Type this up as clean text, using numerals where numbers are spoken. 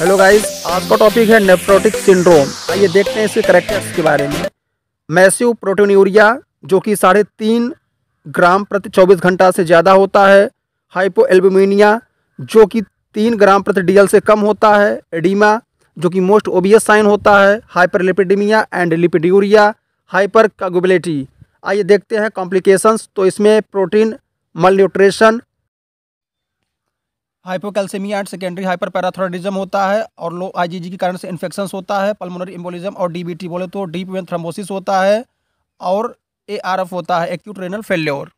Hello guys, आज का topic है नेफ्रोटिक सिंड्रोम। आइए देखते हैं इसके करैक्टर्स के बारे में। मैसिव प्रोटीनयूरिया जो कि 3.5 ग्राम प्रति 24 घंटा से ज़्यादा होता है। हाइपोएल्ब्यूमिनिया जो कि 3 ग्राम प्रति डीएल से कम होता है। एडिमा जो कि मोस्ट ओबियस साइन होता है। Hyperlipidaemia and lipiduria, hypercoagulability. आइए देखते हैं कॉम्प्लिकेशंस। तो इसमें protein malnutrition, hypo कैल्सिमिया and secondary hyperparathyroidism होता है और लो आईजीजी के कारण से इन्फेक्शंस होता है। पल्मोनरी एम्बोलिज्म और डीबीटी बोले तो डीप वेन थ्रामोसिस होता है और एआरएफ होता है, एक्यूट रीनल फेल्योर।